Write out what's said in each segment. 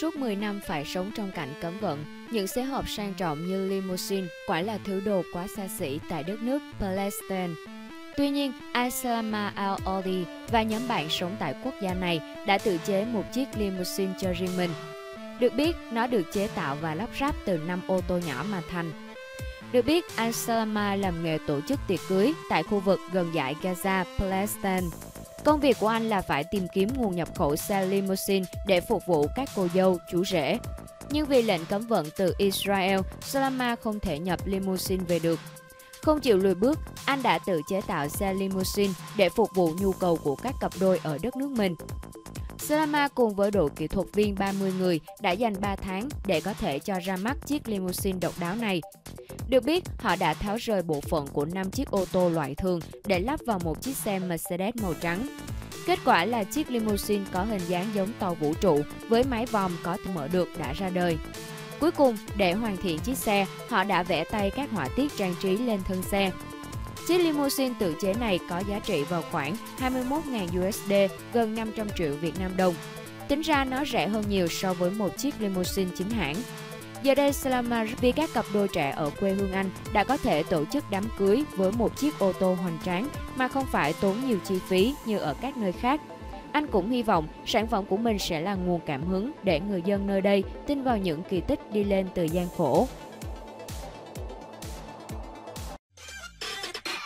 Suốt 10 năm phải sống trong cảnh cấm vận, những xe hộp sang trọng như limousine quả là thứ đồ quá xa xỉ tại đất nước Palestine. Tuy nhiên, Salama Al-Odi và nhóm bạn sống tại quốc gia này đã tự chế một chiếc limousine cho riêng mình. Được biết, nó được chế tạo và lắp ráp từ 5 ô tô nhỏ mà thành. Được biết, Salama làm nghề tổ chức tiệc cưới tại khu vực gần dải Gaza, Palestine. Công việc của anh là phải tìm kiếm nguồn nhập khẩu xe limousine để phục vụ các cô dâu, chú rể. Nhưng vì lệnh cấm vận từ Israel, Salama không thể nhập limousine về được. Không chịu lùi bước, anh đã tự chế tạo xe limousine để phục vụ nhu cầu của các cặp đôi ở đất nước mình. Salama cùng với đội kỹ thuật viên 30 người đã dành 3 tháng để có thể cho ra mắt chiếc limousine độc đáo này. Được biết, họ đã tháo rời bộ phận của 5 chiếc ô tô loại thường để lắp vào một chiếc xe Mercedes màu trắng. Kết quả là chiếc limousine có hình dáng giống tàu vũ trụ với mái vòm có thể mở được đã ra đời. Cuối cùng, để hoàn thiện chiếc xe, họ đã vẽ tay các họa tiết trang trí lên thân xe. Chiếc limousine tự chế này có giá trị vào khoảng 21.000 USD, gần 500 triệu Việt Nam đồng. Tính ra nó rẻ hơn nhiều so với một chiếc limousine chính hãng. Giờ đây, Salama vì các cặp đôi trẻ ở quê hương Anh đã có thể tổ chức đám cưới với một chiếc ô tô hoành tráng mà không phải tốn nhiều chi phí như ở các nơi khác. Anh cũng hy vọng sản phẩm của mình sẽ là nguồn cảm hứng để người dân nơi đây tin vào những kỳ tích đi lên từ gian khổ.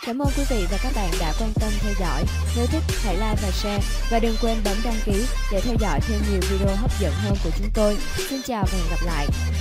Cảm ơn quý vị và các bạn đã quan tâm theo dõi. Nếu thích, hãy like và share. Và đừng quên bấm đăng ký để theo dõi thêm nhiều video hấp dẫn hơn của chúng tôi. Xin chào và hẹn gặp lại!